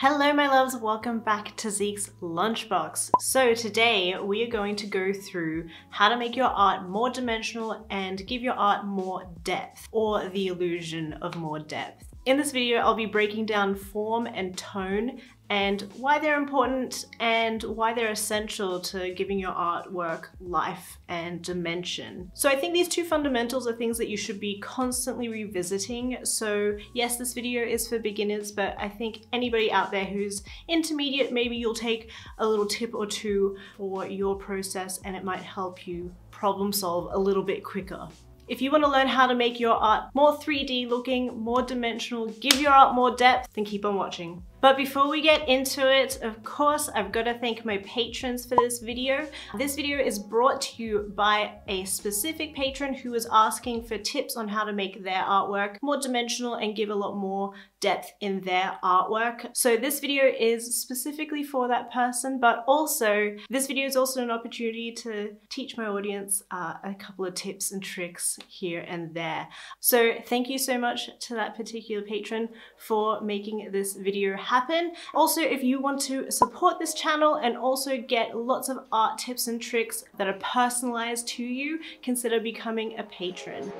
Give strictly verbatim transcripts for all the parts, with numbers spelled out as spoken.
Hello my loves, welcome back to Zeke's Lunchbox. So today we are going to go through how to make your art more dimensional and give your art more depth, or the illusion of more depth. In this video, I'll be breaking down form and tone and why they're important and why they're essential to giving your artwork life and dimension. So I think these two fundamentals are things that you should be constantly revisiting. So yes, this video is for beginners, but I think anybody out there who's intermediate, maybe you'll take a little tip or two for your process and it might help you problem solve a little bit quicker. If you want to learn how to make your art more three D looking, more dimensional, give your art more depth, then keep on watching. But before we get into it, of course, I've got to thank my patrons for this video. This video is brought to you by a specific patron who was asking for tips on how to make their artwork more dimensional and give a lot more depth in their artwork. So this video is specifically for that person, but also this video is also an opportunity to teach my audience uh, a couple of tips and tricks here and there. So thank you so much to that particular patron for making this video happen. Also, if you want to support this channel and also get lots of art tips and tricks that are personalized to you, consider becoming a patron.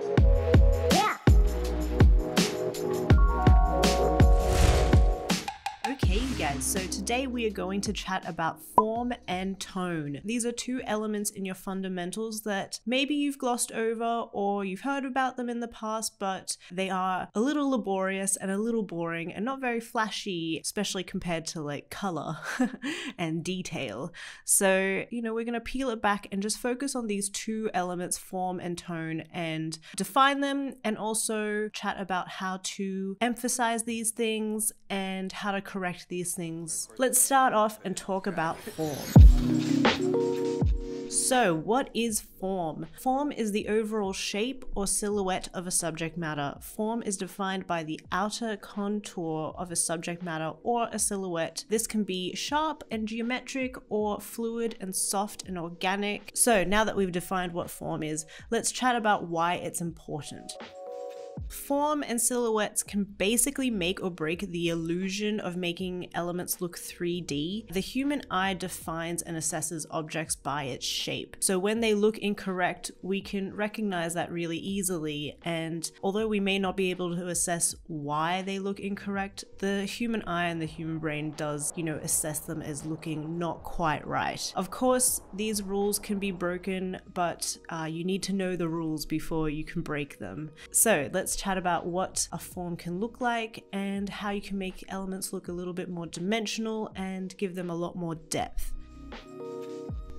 Yeah. Okay you guys, so today we are going to chat about form and tone. These are two elements in your fundamentals that maybe you've glossed over or you've heard about them in the past, but they are a little laborious and a little boring and not very flashy, especially compared to like color and detail. So, you know, we're going to peel it back and just focus on these two elements, form and tone, and define them, and also chat about how to emphasize these things and how to correct these things. Let's start off and talk about form. So what is form? Form is the overall shape or silhouette of a subject matter. Form is defined by the outer contour of a subject matter or a silhouette. This can be sharp and geometric, or fluid and soft and organic. So now that we've defined what form is, let's chat about why it's important. Form and silhouettes can basically make or break the illusion of making elements look three D. The human eye defines and assesses objects by its shape. So when they look incorrect, we can recognize that really easily. And although we may not be able to assess why they look incorrect, the human eye and the human brain does, you know, assess them as looking not quite right. Of course, these rules can be broken, but uh, you need to know the rules before you can break them. So let's Let's chat about what a form can look like and how you can make elements look a little bit more dimensional and give them a lot more depth.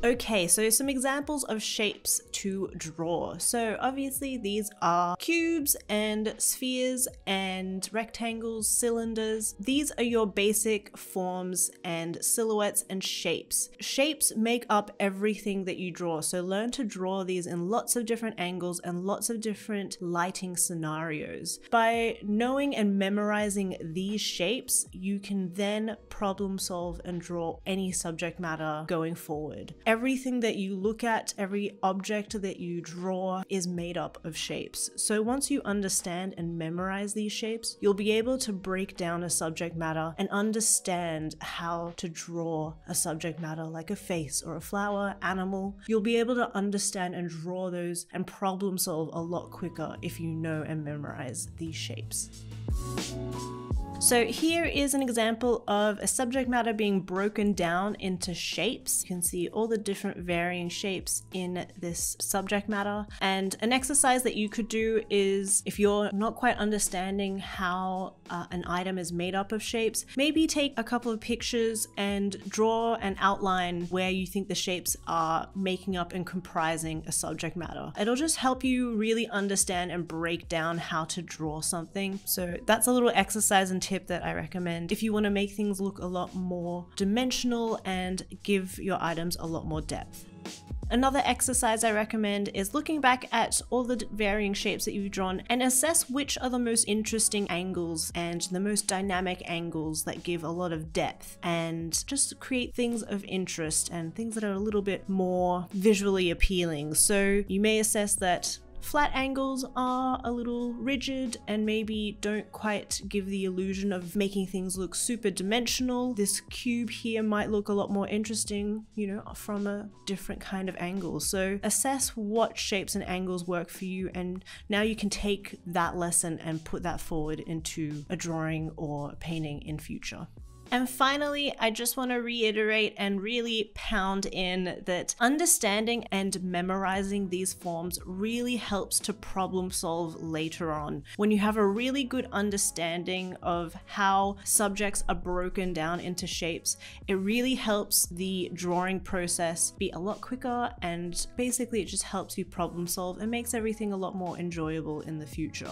Okay, so some examples of shapes to draw. So obviously these are cubes and spheres and rectangles, cylinders. These are your basic forms and silhouettes and shapes. Shapes make up everything that you draw. So learn to draw these in lots of different angles and lots of different lighting scenarios. By knowing and memorizing these shapes, you can then problem solve and draw any subject matter going forward. Everything that you look at, every object that you draw is made up of shapes. So once you understand and memorize these shapes, you'll be able to break down a subject matter and understand how to draw a subject matter like a face or a flower, animal. You'll be able to understand and draw those and problem solve a lot quicker if you know and memorize these shapes. So here is an example of a subject matter being broken down into shapes. You can see all the different varying shapes in this subject matter. And an exercise that you could do is, if you're not quite understanding how uh, an item is made up of shapes, maybe take a couple of pictures and draw an outline where you think the shapes are making up and comprising a subject matter. It'll just help you really understand and break down how to draw something. So that's a little exercise and tip that I recommend if you want to make things look a lot more dimensional and give your items a lot more depth. Another exercise I recommend is looking back at all the varying shapes that you've drawn and assess which are the most interesting angles and the most dynamic angles that give a lot of depth and just create things of interest and things that are a little bit more visually appealing. So you may assess that Flat angles are a little rigid and maybe don't quite give the illusion of making things look super dimensional. This cube here might look a lot more interesting, you know, from a different kind of angle. So assess what shapes and angles work for you, and now you can take that lesson and put that forward into a drawing or painting in future. And finally, I just want to reiterate and really pound in that understanding and memorizing these forms really helps to problem solve later on. When you have a really good understanding of how subjects are broken down into shapes, it really helps the drawing process be a lot quicker, and basically it just helps you problem solve and makes everything a lot more enjoyable in the future.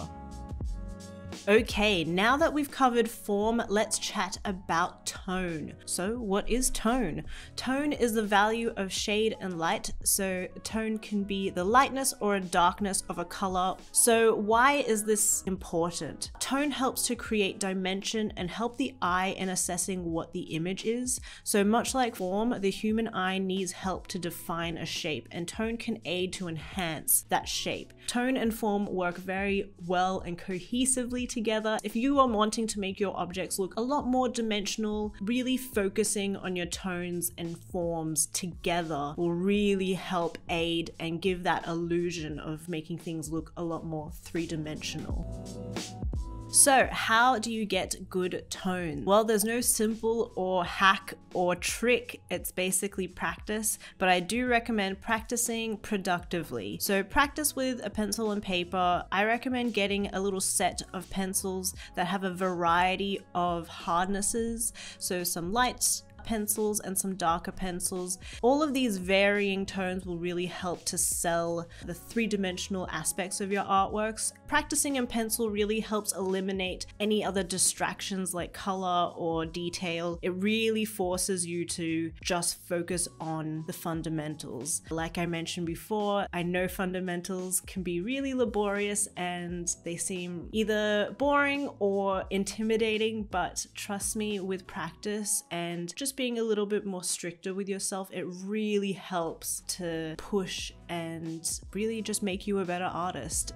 Okay, now that we've covered form, let's chat about tone. So what is tone? Tone is the value of shade and light. So tone can be the lightness or darkness of a color. So why is this important? Tone helps to create dimension and help the eye in assessing what the image is. So much like form, the human eye needs help to define a shape, and tone can aid to enhance that shape. Tone and form work very well and cohesively together. Together. If you are wanting to make your objects look a lot more dimensional, really focusing on your tones and forms together will really help aid and give that illusion of making things look a lot more three-dimensional. So how do you get good tone? Well, there's no simple or hack or trick. It's basically practice, but I do recommend practicing productively. So practice with a pencil and paper. I recommend getting a little set of pencils that have a variety of hardnesses. So some light pencils and some darker pencils. All of these varying tones will really help to sell the three-dimensional aspects of your artworks. Practicing in pencil really helps eliminate any other distractions like color or detail. It really forces you to just focus on the fundamentals. Like I mentioned before, I know fundamentals can be really laborious and they seem either boring or intimidating, but trust me, with practice and just being a little bit more stricter with yourself, it really helps to push and really just make you a better artist.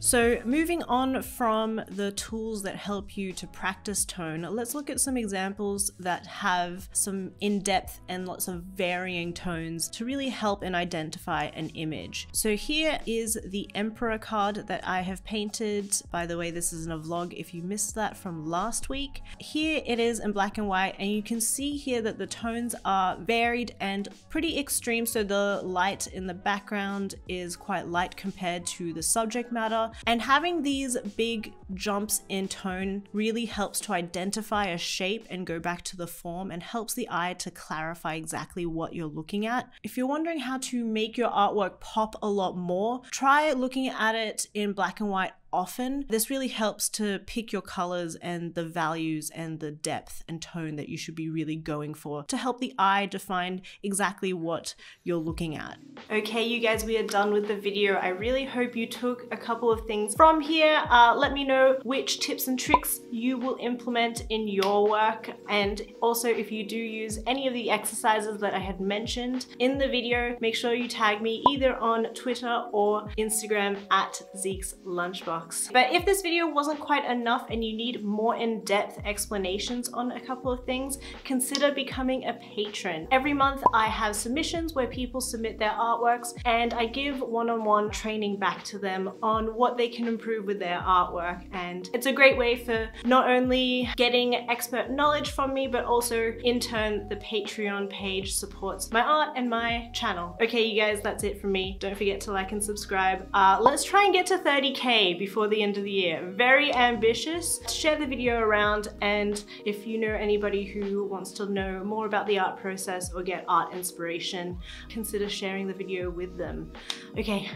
So moving on from the tools that help you to practice tone, let's look at some examples that have some in-depth and lots of varying tones to really help and identify an image. So here is the Emperor card that I have painted. By the way, this isn't a vlog if you missed that from last week. Here it is in black and white, and you can see here that the tones are varied and pretty extreme. So the light in the background is quite light compared to the subject matter. And having these big jumps in tone really helps to identify a shape and go back to the form, and helps the eye to clarify exactly what you're looking at. If you're wondering how to make your artwork pop a lot more, try looking at it in black and white often. This really helps to pick your colors and the values and the depth and tone that you should be really going for to help the eye define exactly what you're looking at. Okay, you guys, we are done with the video. I really hope you took a couple of things from here. Uh, let me know which tips and tricks you will implement in your work, and also if you do use any of the exercises that I had mentioned in the video. Make sure you tag me either on Twitter or Instagram at Zeke's Lunchbox. But if this video wasn't quite enough and you need more in-depth explanations on a couple of things, consider becoming a patron. Every month I have submissions where people submit their artworks, and I give one-on-one training back to them on what they can improve with their artwork. And it's a great way for not only getting expert knowledge from me, but also in turn the Patreon page supports my art and my channel. Okay, you guys, that's it from me. Don't forget to like and subscribe. Uh, let's try and get to thirty K before the end of the year. Very ambitious. Share the video around, and if you know anybody who wants to know more about the art process or get art inspiration, consider sharing the video with them. Okay,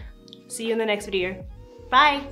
see you in the next video. Bye!